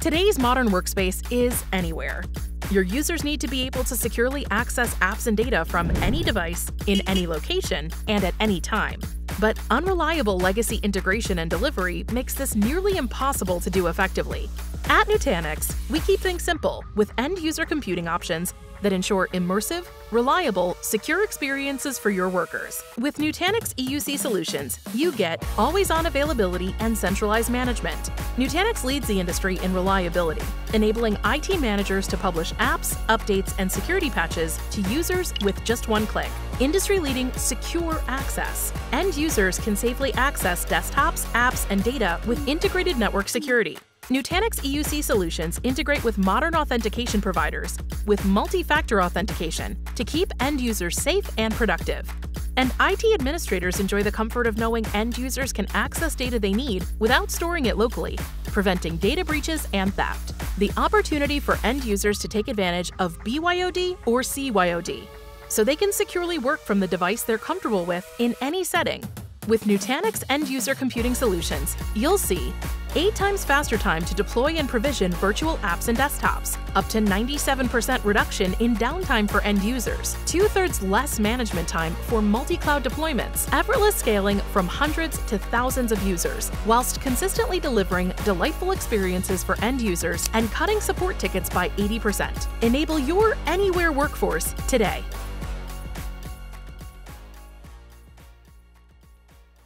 Today's modern workspace is anywhere. Your users need to be able to securely access apps and data from any device, in any location, and at any time. But unreliable legacy integration and delivery makes this nearly impossible to do effectively. At Nutanix, we keep things simple with end-user computing options that ensure immersive, reliable, secure experiences for your workers. With Nutanix EUC solutions, you get always-on availability and centralized management. Nutanix leads the industry in reliability, enabling IT managers to publish apps, updates, and security patches to users with just one click. Industry-leading secure access. End users can safely access desktops, apps, and data with integrated network security. Nutanix EUC solutions integrate with modern authentication providers with multi-factor authentication to keep end users safe and productive. And IT administrators enjoy the comfort of knowing end users can access data they need without storing it locally, preventing data breaches and theft. The opportunity for end users to take advantage of BYOD or CYOD so they can securely work from the device they're comfortable with in any setting. With Nutanix end-user computing solutions, you'll see 8 times faster time to deploy and provision virtual apps and desktops, up to 97% reduction in downtime for end users, 2/3 less management time for multi-cloud deployments, effortless scaling from hundreds to thousands of users, whilst consistently delivering delightful experiences for end users and cutting support tickets by 80%. Enable your anywhere workforce today.